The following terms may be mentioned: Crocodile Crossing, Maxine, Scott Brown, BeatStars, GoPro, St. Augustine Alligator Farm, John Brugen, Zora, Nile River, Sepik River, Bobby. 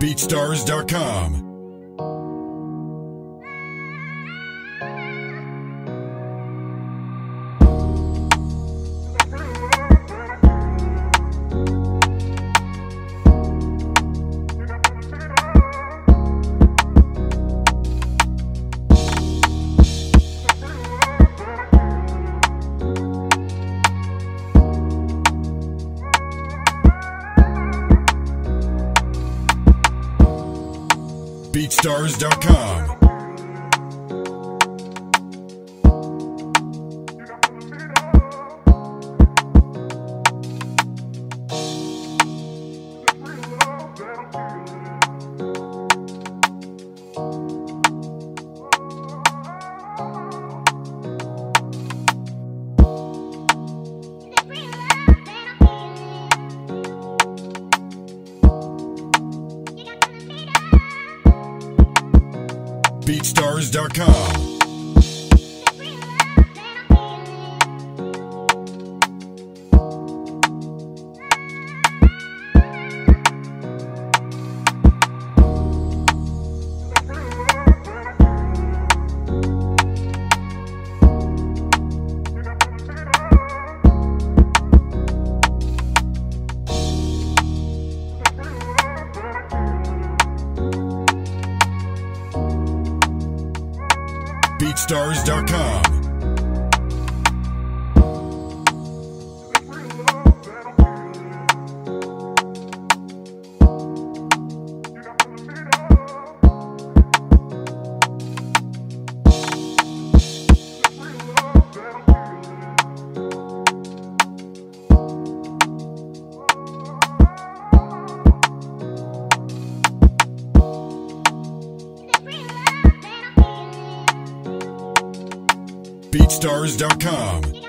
BeatStars.com. BeatStars.com. BeatStars.com. BeatStars.com. BeatStars.com.